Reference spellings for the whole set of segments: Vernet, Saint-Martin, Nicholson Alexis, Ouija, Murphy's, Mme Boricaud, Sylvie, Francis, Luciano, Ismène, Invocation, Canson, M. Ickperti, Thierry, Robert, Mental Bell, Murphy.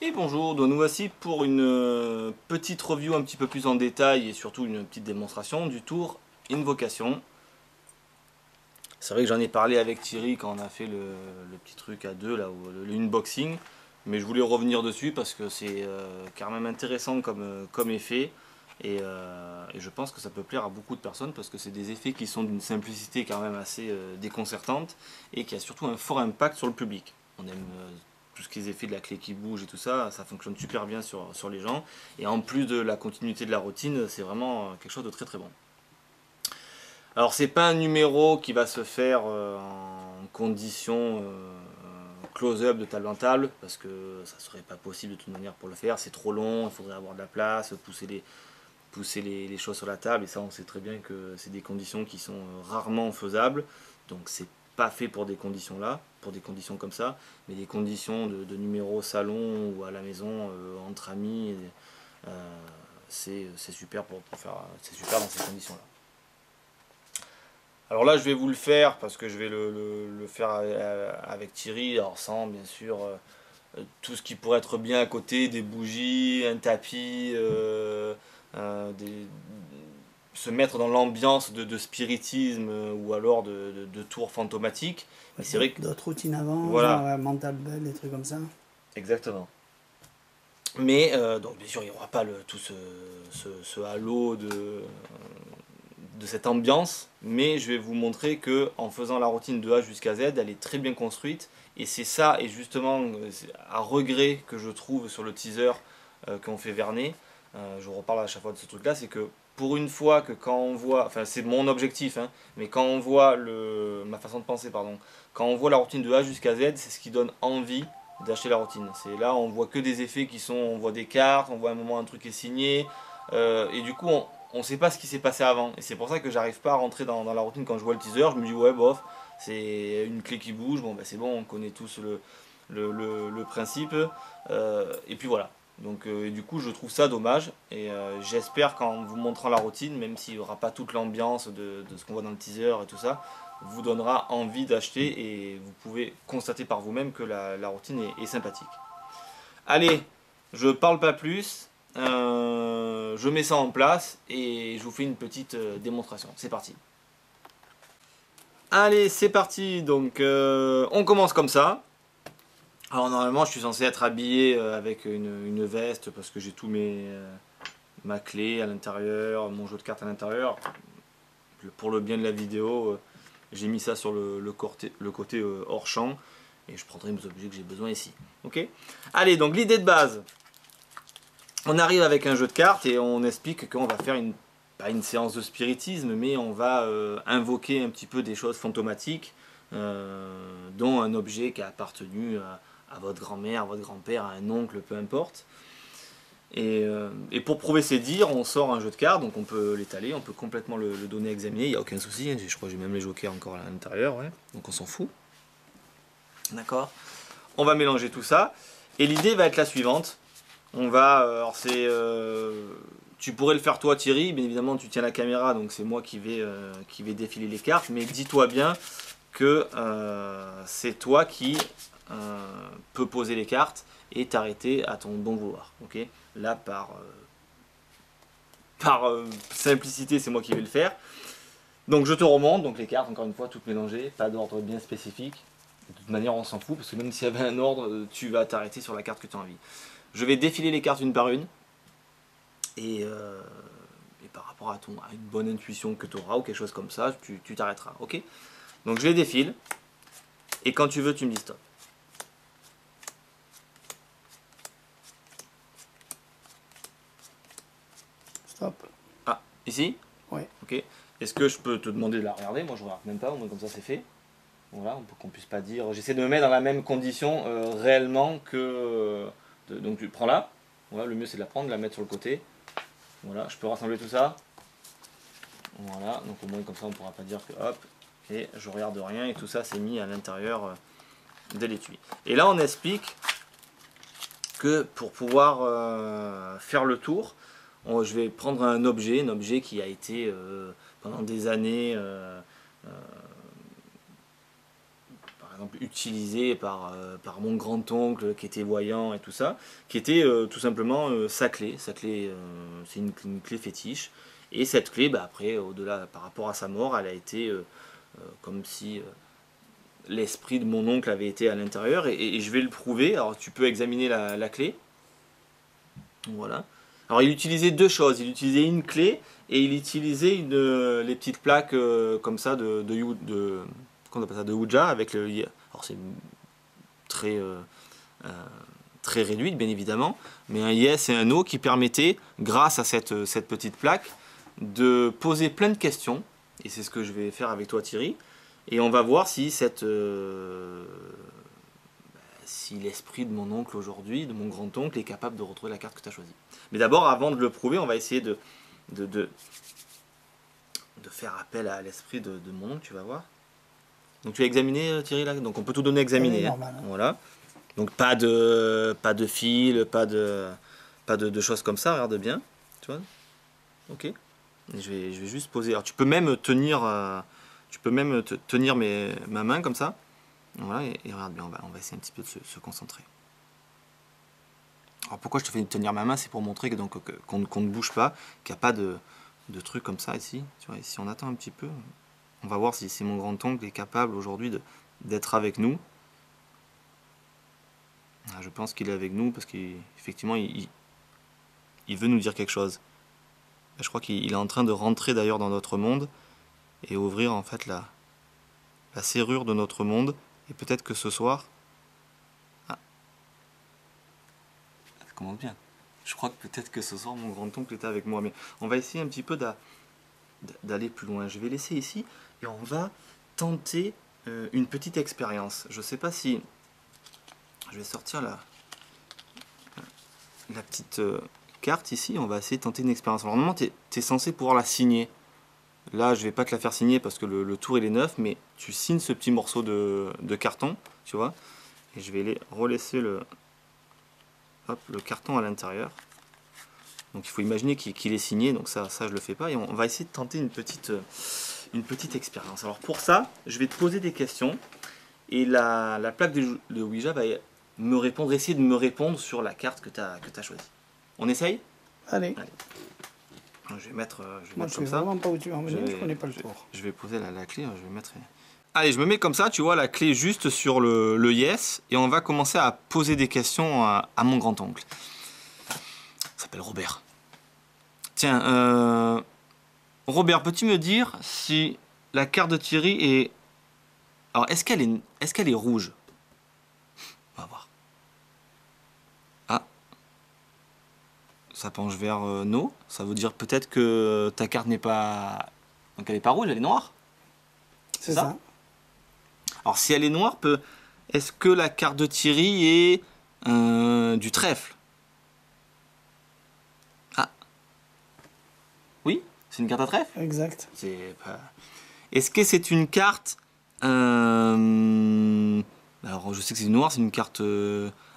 Et bonjour, donc nous voici pour une petite review un petit peu plus en détail et surtout une petite démonstration du tour Invocation. C'est vrai que j'en ai parlé avec Thierry quand on a fait le petit truc à deux, là, ou le unboxing, mais je voulais revenir dessus parce que c'est quand même intéressant comme effet et je pense que ça peut plaire à beaucoup de personnes parce que c'est des effets qui sont d'une simplicité quand même assez déconcertante et qui a surtout un fort impact sur le public. On aime tout ce qui est effets de la clé qui bouge et tout ça, ça fonctionne super bien sur les gens. Et en plus de la continuité de la routine, c'est vraiment quelque chose de très très bon. Alors c'est pas un numéro qui va se faire en condition close-up de table en table, parce que ça serait pas possible de toute manière pour le faire, c'est trop long, il faudrait avoir de la place, pousser les choses sur la table, et ça on sait très bien que c'est des conditions qui sont rarement faisables, donc c'est pas fait pour des conditions là, pour des conditions comme ça, mais des conditions de numéro salon ou à la maison entre amis, c'est super pour faire, c'est super dans ces conditions là. Alors là je vais vous le faire parce que je vais le faire avec Thierry, alors sans bien sûr tout ce qui pourrait être bien à côté, des bougies, un tapis, se mettre dans l'ambiance de spiritisme ou alors de tours fantomatiques. Ouais, c'est vrai que d'autres routines avant, voilà. Genre Mental Bell, des trucs comme ça. Exactement. Mais donc bien sûr il n'y aura pas tout ce halo de cette ambiance, mais je vais vous montrer que en faisant la routine de A jusqu'à Z, elle est très bien construite et c'est ça, et justement à regret que je trouve sur le teaser qu'on fait Vernet, je reparle à chaque fois de ce truc là, c'est que pour une fois que quand on voit, enfin c'est mon objectif, hein, mais quand on voit ma façon de penser, pardon, quand on voit la routine de A jusqu'à Z, c'est ce qui donne envie d'acheter la routine. C'est là, on voit que des effets qui sont, on voit des cartes, on voit à un moment un truc est signé, et du coup on ne sait pas ce qui s'est passé avant, et c'est pour ça que j'arrive pas à rentrer dans la routine. Quand je vois le teaser, je me dis ouais bof, c'est une clé qui bouge, bon ben c'est bon, on connaît tous le principe, et puis voilà. Donc et du coup je trouve ça dommage, et j'espère qu'en vous montrant la routine, même s'il n'y aura pas toute l'ambiance de ce qu'on voit dans le teaser et tout ça, vous donnera envie d'acheter, et vous pouvez constater par vous-même que la routine est sympathique. Allez, je parle pas plus. Je mets ça en place et je vous fais une petite démonstration. C'est parti. Allez, c'est parti. Donc on commence comme ça. Alors normalement je suis censé être habillé avec une veste parce que j'ai tout ma clé à l'intérieur, mon jeu de cartes à l'intérieur. Pour le bien de la vidéo, j'ai mis ça sur le côté hors champ, et je prendrai mes objets que j'ai besoin ici. Ok. Allez, donc l'idée de base. On arrive avec un jeu de cartes et on explique qu'on va faire pas une séance de spiritisme, mais on va invoquer un petit peu des choses fantomatiques, dont un objet qui a appartenu à votre grand-mère, à votre grand-père, à un oncle, peu importe. Et pour prouver ses dires, on sort un jeu de cartes, donc on peut l'étaler, on peut complètement le donner à examiner, il n'y a aucun souci, je crois que j'ai même les jokers encore à l'intérieur, ouais, donc on s'en fout. D'accord. On va mélanger tout ça, et l'idée va être la suivante. On va, alors c'est, tu pourrais le faire toi Thierry, bien évidemment tu tiens la caméra, donc c'est moi qui vais défiler les cartes, mais dis-toi bien que c'est toi qui peux poser les cartes et t'arrêter à ton bon vouloir. Okay, là par simplicité c'est moi qui vais le faire. Donc je te remonte, donc les cartes encore une fois toutes mélangées, pas d'ordre bien spécifique, de toute manière on s'en fout parce que même s'il y avait un ordre, tu vas t'arrêter sur la carte que tu as envie. Je vais défiler les cartes une par une, et par rapport à une bonne intuition que tu auras ou quelque chose comme ça, tu t'arrêteras. Ok. Donc je les défile, et quand tu veux, tu me dis stop. Stop. Ah, ici? Oui. Ok. Est-ce que je peux te demander de la regarder? Moi, je ne regarde même pas, au moins comme ça, c'est fait. Voilà, qu'on puisse pas dire. J'essaie de me mettre dans la même condition réellement que... Donc tu prends là, voilà, le mieux c'est de la prendre, de la mettre sur le côté. Voilà, je peux rassembler tout ça. Voilà, donc au moins comme ça on ne pourra pas dire que hop, et je regarde rien, et tout ça c'est mis à l'intérieur de l'étui. Et là on explique que pour pouvoir faire le tour, je vais prendre un objet qui a été pendant des années... exemple utilisé par, par mon grand-oncle qui était voyant et tout ça, qui était tout simplement sa clé, c'est une clé fétiche, et cette clé, bah, après, au-delà, par rapport à sa mort, elle a été comme si l'esprit de mon oncle avait été à l'intérieur, et je vais le prouver. Alors tu peux examiner la clé, voilà. Alors il utilisait deux choses, il utilisait une clé et il utilisait les petites plaques comme ça de Ouija avec le... Alors c'est très, très réduite bien évidemment, mais un yes et un no qui permettaient, grâce à cette petite plaque, de poser plein de questions, et c'est ce que je vais faire avec toi Thierry, et on va voir si si l'esprit de mon oncle aujourd'hui, de mon grand-oncle, est capable de retrouver la carte que tu as choisie. Mais d'abord, avant de le prouver, on va essayer de faire appel à l'esprit de mon oncle, tu vas voir. Donc tu as examiné, Thierry, là. Donc on peut tout donner à examiner. Normal, hein. Voilà. Donc pas de fil, pas de choses comme ça, regarde bien. Tu vois? Ok. Et je vais juste poser. Alors tu peux même tenir, tenir ma main comme ça. Voilà, et regarde bien, on va essayer un petit peu de se concentrer. Alors pourquoi je te fais tenir ma main, c'est pour montrer qu'on ne bouge pas, qu'il n'y a pas de truc comme ça ici. Tu vois, si on attend un petit peu, on va voir si mon grand-oncle est capable aujourd'hui d'être avec nous. Alors je pense qu'il est avec nous parce qu'effectivement, il veut nous dire quelque chose. Je crois qu'il est en train de rentrer d'ailleurs dans notre monde et ouvrir en fait la serrure de notre monde. Et peut-être que ce soir... Ah. Ça commence bien. Je crois que peut-être que ce soir, mon grand-oncle était avec moi. Mais on va essayer un petit peu d'aller plus loin. Je vais laisser ici et on va tenter une petite expérience. Je ne sais pas si... Je vais sortir la petite carte ici. On va essayer de tenter une expérience. Alors normalement, tu es censé pouvoir la signer. Là, je ne vais pas te la faire signer parce que le tour il est neuf, mais tu signes ce petit morceau de carton, tu vois. Et je vais relaisser le carton à l'intérieur. Donc il faut imaginer qu'il est signé, donc ça je le fais pas. Et on va essayer de tenter une petite expérience. Alors pour ça, je vais te poser des questions. Et la plaque de Ouija va essayer de me répondre sur la carte que tu as choisie. On essaye? Allez. Je vais mettre, comme ça. Pas où tu vas emmener, je connais pas le tour. Je vais poser la clé, je vais mettre... Allez, je me mets comme ça, tu vois, la clé juste sur le yes, et on va commencer à poser des questions à mon grand-oncle. Il s'appelle Robert. Tiens, Robert, peux-tu me dire si la carte de Thierry est... Alors, est-ce qu'elle est rouge? On va voir. Ah. Ça penche vers no. Ça veut dire peut-être que ta carte n'est pas... Donc elle n'est pas rouge, elle est noire. C'est ça. Alors si elle est noire, est-ce que la carte de Thierry est du trèfle? Ah. Oui, c'est une carte à trèfle. Exact. Est-ce que c'est une carte... Alors je sais que c'est noir, c'est une carte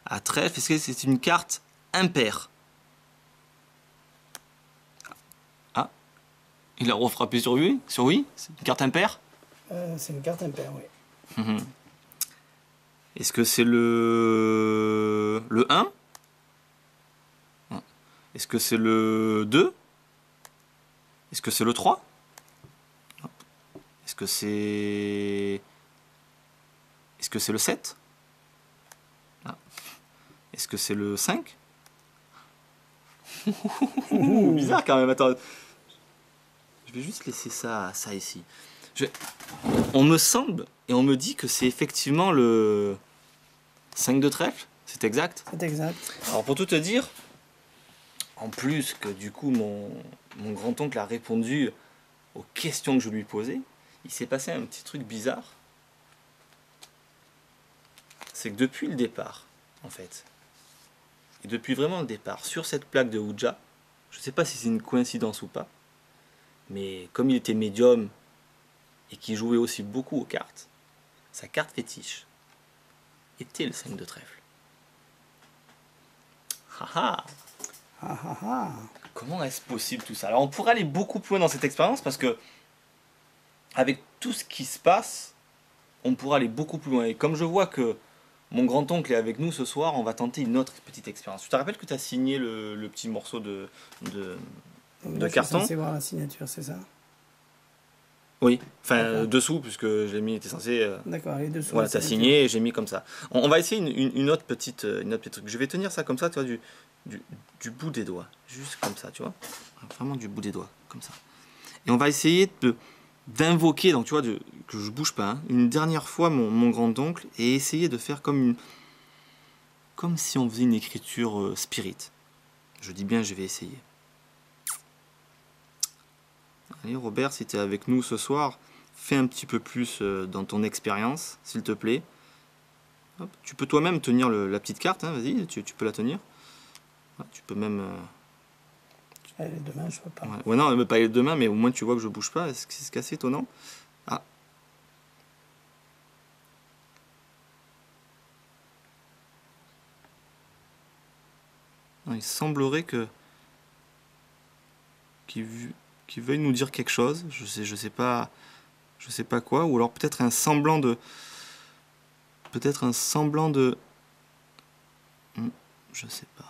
à trèfle. Est-ce que c'est une carte impaire? Il a refrappé sur oui. C'est une carte impaire. C'est une carte impaire, oui. Est-ce que c'est le 1? Est-ce que c'est le 2? Est-ce que c'est le 3? Est-ce que c'est... le 7? Est-ce que c'est le 5? Bizarre quand même, attends. Je vais juste laisser ça ici. On me semble et on me dit que c'est effectivement le 5 de trèfle, c'est exact? C'est exact. Alors pour tout te dire, en plus que du coup mon grand-oncle a répondu aux questions que je lui posais, il s'est passé un petit truc bizarre. C'est que depuis le départ, en fait, et depuis vraiment le départ, sur cette plaque de Ouija, je ne sais pas si c'est une coïncidence ou pas, mais comme il était médium et qu'il jouait aussi beaucoup aux cartes, sa carte fétiche était le 5 de trèfle. Haha. Comment est-ce possible tout ça? Alors on pourrait aller beaucoup plus loin dans cette expérience parce que avec tout ce qui se passe, on pourra aller beaucoup plus loin. Et comme je vois que mon grand-oncle est avec nous ce soir, on va tenter une autre petite expérience. Je te rappelle que tu as signé le petit morceau de carton. Je suis censé voir la signature, c'est ça? Oui, enfin dessous, puisque je l'ai mis, était censé... D'accord, les dessous. Voilà, tu as signé et j'ai mis comme ça. On va essayer une autre petite truc. Je vais tenir ça comme ça, tu vois, du bout des doigts. Juste comme ça, tu vois. Vraiment du bout des doigts, comme ça. Et on va essayer de... d'invoquer, donc tu vois, que je bouge pas, hein, une dernière fois mon grand-oncle, et essayer de faire comme si on faisait une écriture spirit. Je dis bien, je vais essayer. Allez Robert, si tu es avec nous ce soir, fais un petit peu plus dans ton expérience, s'il te plaît. Hop, tu peux toi-même tenir la petite carte, hein, vas-y, tu peux la tenir. Ouais, tu peux même... les deux mains, je vois pas. Ouais, non, pas les deux mains, mais au moins tu vois que je bouge pas. Est-ce que c'est assez étonnant? Ah. Non, il semblerait que... qu'il veuille nous dire quelque chose. Je sais pas quoi. Ou alors peut-être un semblant de... Je sais pas.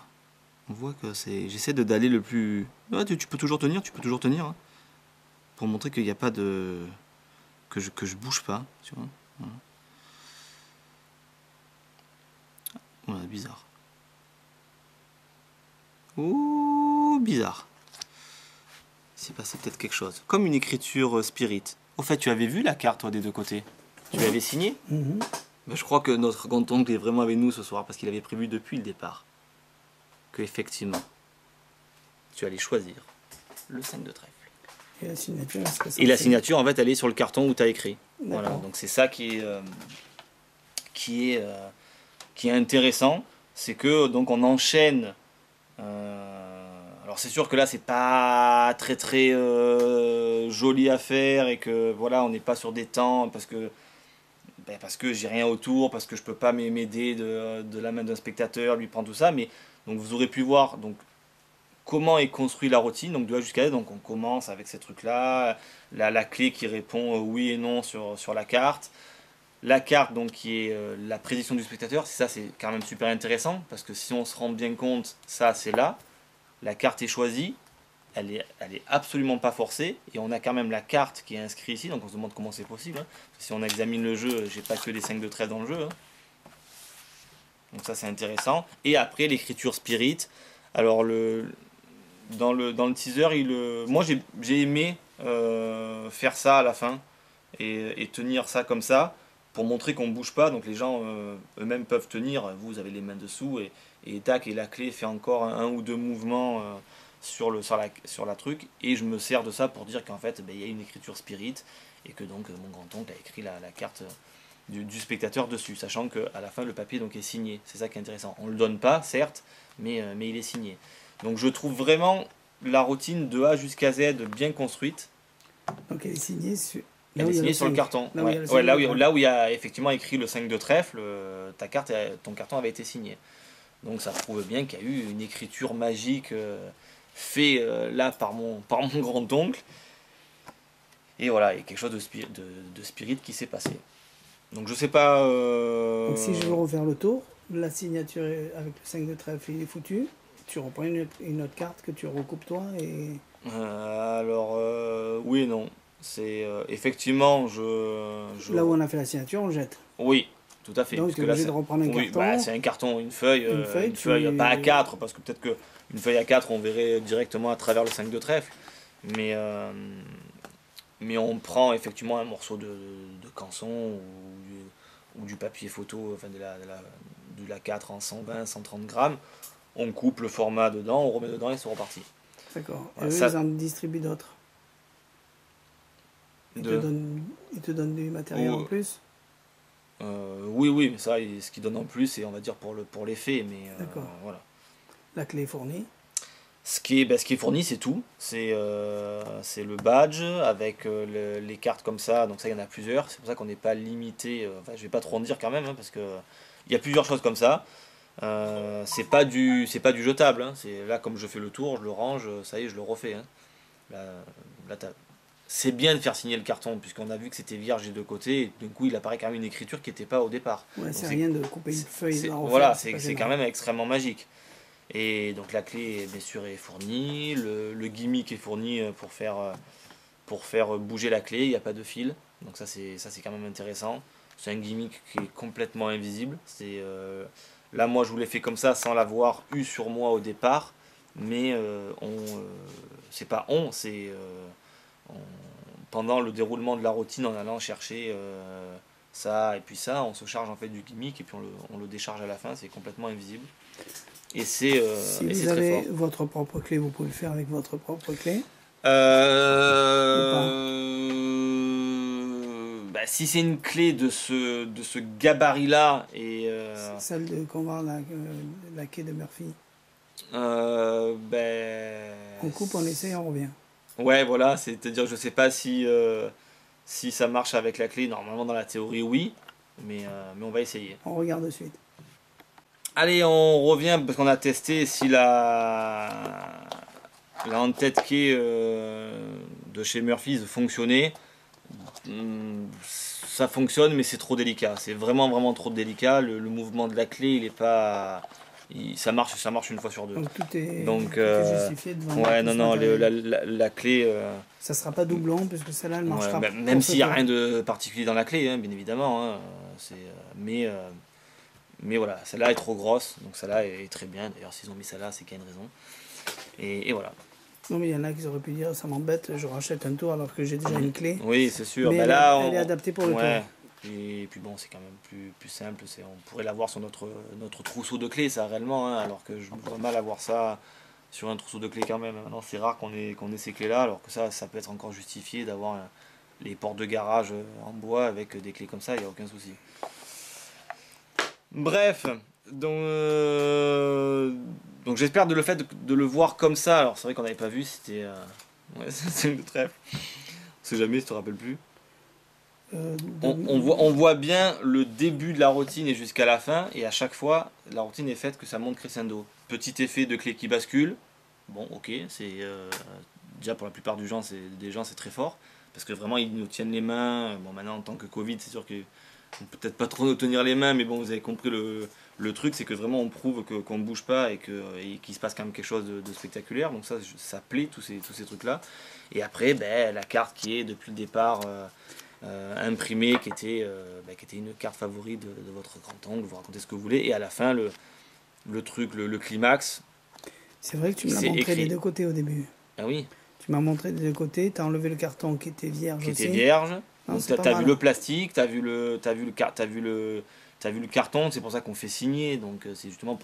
On voit que c'est... J'essaie d'aller le plus... Ouais, tu peux toujours tenir, hein, pour montrer qu'il n'y a pas de... Que je bouge pas, tu vois. Voilà. Voilà, bizarre. Ouh, bizarre. Il s'est passé peut-être quelque chose. Comme une écriture spirit. Au fait, tu avais vu la carte, toi, des deux côtés? Tu l'avais signée? Ben, je crois que notre grand-oncle est vraiment avec nous ce soir, parce qu'il avait prévu depuis le départ que effectivement, tu allais choisir le 5 de trèfle. Et la signature, en fait, elle est sur le carton où tu as écrit. Voilà, donc c'est ça qui est intéressant, c'est que donc on enchaîne. Alors c'est sûr que là c'est pas très joli à faire et que voilà on n'est pas sur des temps parce que. Ben parce que j'ai rien autour, parce que je peux pas m'aider de la main d'un spectateur, lui prendre tout ça, mais donc vous aurez pu voir donc comment est construite la routine, donc de A jusqu'à Z, donc on commence avec ces trucs-là, la clé qui répond oui et non sur la carte, donc qui est la prédiction du spectateur, ça c'est quand même super intéressant, parce que si on se rend bien compte, ça c'est là, la carte est choisie, elle est absolument pas forcée, et on a quand même la carte qui est inscrite ici, donc on se demande comment c'est possible, hein. Si on examine le jeu, j'ai pas que des 5 de 13 dans le jeu, hein. Donc ça c'est intéressant, et après l'écriture spirit, alors dans le teaser, moi j'ai aimé faire ça à la fin, et tenir ça comme ça, pour montrer qu'on ne bouge pas, donc les gens eux-mêmes peuvent tenir, vous avez les mains dessous, et tac, et la clé fait encore un ou deux mouvements, sur la truc, et je me sers de ça pour dire qu'en fait ben, y a une écriture spirit et que donc mon grand-oncle a écrit la carte du spectateur dessus, sachant qu'à la fin le papier donc est signé, c'est ça qui est intéressant, on le donne pas certes, mais il est signé, donc je trouve vraiment la routine de A jusqu'à Z bien construite. Donc elle est signée sur... Elle est signée sur le carton, là où il y a effectivement écrit le 5 de trèfle, ta carte, ton carton avait été signé, donc ça prouve bien qu'il y a eu une écriture magique fait là par mon grand-oncle, et voilà, il y a quelque chose de spirit qui s'est passé, donc je sais pas Donc si je veux refaire le tour, la signature avec le 5 de trèfle il est foutu, tu reprends une autre carte que tu recoupes toi et... oui et non, c'est effectivement là où on a fait la signature on jette. Oui, tout à fait. Donc tu es obligé de reprendre un carton. Bah, c'est un carton, une feuille pas à 4, parce que peut-être que une feuille à 4, on verrait directement à travers le 5 de trèfle. Mais on prend effectivement un morceau de canson ou du papier photo, enfin de la 4 en 120, 130 grammes. On coupe le format dedans, on remet dedans et c'est reparti. D'accord. Et eux, ils en distribuent d'autres. Ils te donnent du matériel en plus? Oui, mais ça, ce qu'ils donnent en plus, c'est on va dire pour l'effet. Voilà. La clé est fournie. Ce qui est fourni, c'est tout. C'est le badge avec les cartes comme ça. Donc ça, il y en a plusieurs. C'est pour ça qu'on n'est pas limité. Enfin, je vais pas trop en dire quand même, hein, parce que il y a plusieurs choses comme ça. C'est pas du jetable. Hein. C'est là comme je fais le tour, je le range, ça y est, je le refais. Hein. Là, c'est bien de faire signer le carton, puisqu'on a vu que c'était vierge des deux côtés, et du coup il apparaît quand même une écriture qui n'était pas au départ. Ouais, c'est rien de couper une feuille. Voilà, c'est quand même extrêmement magique. Et donc la clé bien sûr est fournie, le gimmick est fourni pour faire bouger la clé, il n'y a pas de fil, donc ça c'est quand même intéressant. C'est un gimmick qui est complètement invisible. Là moi je vous l'ai fait comme ça sans l'avoir eu sur moi au départ, mais pendant le déroulement de la routine en allant chercher ça et puis ça, on se charge en fait du gimmick et puis on le décharge à la fin, c'est complètement invisible. Et c'est si vous avez votre propre clé, vous pouvez le faire avec votre propre clé. Bah, si c'est une clé de ce gabarit là et celle qu'on va la clé de Murphy. On coupe, on essaye, on revient. Ouais, voilà, c'est-à-dire je sais pas si ça marche avec la clé. Normalement dans la théorie oui, mais on va essayer. On regarde de suite. Allez, on revient parce qu'on a testé si la en-tête clé de chez Murphy's fonctionnait. Ça fonctionne, mais c'est trop délicat. C'est vraiment trop délicat. Le mouvement de la clé, il est pas. Ça marche une fois sur deux. Donc tout est justifié devant. Ouais, non, la clé. Ça sera pas doublon parce que celle-là, elle marchera. Ouais, même s'il n'y a rien de particulier dans la clé, hein, bien évidemment. Hein, mais voilà, celle-là est trop grosse, donc celle-là est très bien. D'ailleurs, s'ils ont mis celle-là, c'est qu'il y a une raison. Et voilà. Non, mais il y en a qui auraient pu dire, ça m'embête, je rachète un tour alors que j'ai déjà une clé. Oui, c'est sûr. Mais elle est adaptée pour le tour. Et puis bon, c'est quand même plus simple. On pourrait l'avoir sur notre trousseau de clés, ça, réellement. Hein, alors que je me vois mal avoir ça sur un trousseau de clés quand même. Maintenant, c'est rare qu'on ait ces clés-là, alors que ça peut être encore justifié d'avoir les portes de garage en bois avec des clés comme ça, il n'y a aucun souci. Bref, donc j'espère le fait de le voir comme ça. Alors c'est vrai qu'on n'avait pas vu, c'était... Ouais, c'est une trêve. On sait jamais, si tu te rappelles plus. On voit bien le début de la routine et jusqu'à la fin. Et à chaque fois, la routine est faite que ça monte crescendo. Petit effet de clé qui bascule. Bon, ok, c'est... déjà pour la plupart des gens, c'est très fort. Parce que vraiment, ils nous tiennent les mains. Bon, maintenant, en tant que Covid, c'est sûr que... peut-être pas trop nous tenir les mains, mais bon, vous avez compris le truc, c'est que vraiment on prouve qu'on ne bouge pas et qu'il se passe quand même quelque chose de spectaculaire. Donc ça plaît, tous ces trucs-là. Et après, ben, la carte qui est depuis le départ imprimée, qui était une carte favorite de votre grand-oncle, vous racontez ce que vous voulez. Et à la fin, le truc, le climax. C'est vrai que tu me l'as montré des deux côtés au début. Ah oui. Tu m'as montré des deux côtés, tu as enlevé le carton qui était vierge. Qui était vierge. T'as vu le plastique, t'as vu le carton, c'est pour ça qu'on fait signer. Donc c'est justement,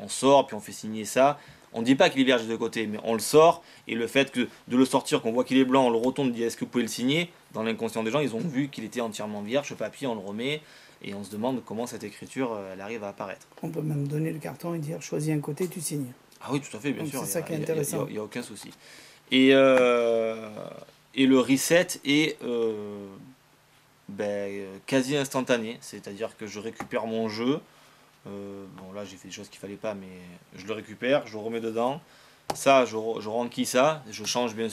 on sort puis on fait signer ça. On ne dit pas qu'il est vierge de côté, mais on le sort. Et le fait de le sortir, qu'on voit qu'il est blanc, on le retourne, on dit est-ce que vous pouvez le signer? Dans l'inconscient des gens, ils ont vu qu'il était entièrement vierge, le papier, on le remet. Et on se demande comment cette écriture, elle arrive à apparaître. On peut même donner le carton et dire choisis un côté, tu signes. Ah oui, tout à fait, bien sûr. C'est ça qui est intéressant. Il n'y a aucun souci. Et le reset est quasi instantané, c'est-à-dire que je récupère mon jeu. Bon là j'ai fait des choses qu'il fallait pas, mais je le récupère, je le remets dedans. Ça, je renquille ça, je change bien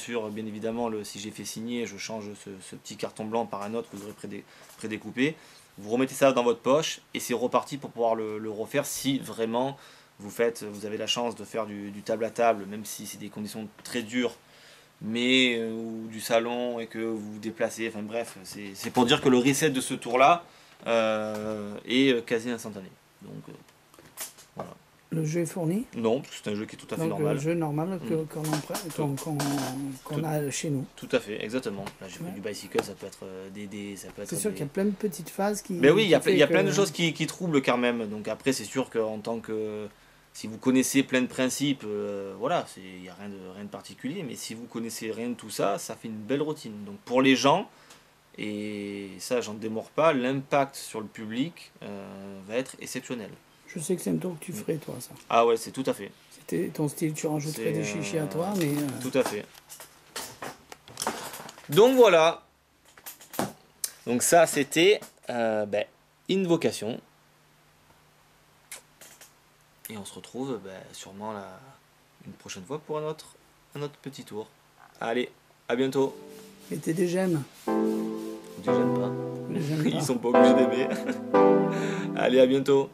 évidemment, si j'ai fait signer, je change ce petit carton blanc par un autre que vous aurez prédécoupé. Vous remettez ça dans votre poche et c'est reparti pour pouvoir le refaire si vraiment vous avez la chance de faire du table à table, même si c'est des conditions très dures. Ou du salon et que vous vous déplacez, enfin bref, c'est pour dire que le reset de ce tour-là est quasi instantané. Donc, voilà. Le jeu est fourni? Non, c'est un jeu qui est tout à fait normal. Le jeu normal qu'on a chez nous. Tout à fait, exactement. Là, j'ai vu du bicycle, ça peut être des dés, ça peut être... C'est sûr qu'il y a plein de petites phases qui... Mais oui, il y a plein de choses qui troublent quand même. Donc après, c'est sûr qu'en tant que... Si vous connaissez plein de principes, voilà, il n'y a rien de particulier, mais si vous connaissez rien de tout ça, ça fait une belle routine. Donc pour les gens, et ça j'en démords pas, l'impact sur le public va être exceptionnel. Je sais que c'est un tour que tu ferais toi ça. Ah ouais, c'est tout à fait. C'était ton style, tu rajouterais des chichis à toi, mais... Tout à fait. Donc voilà. Donc ça c'était Invocation. Et on se retrouve sûrement une prochaine fois pour un autre petit tour. Allez, à bientôt. était des gemmes. Des gemmes pas. Ils sont pas obligés d'aimer. Allez, à bientôt.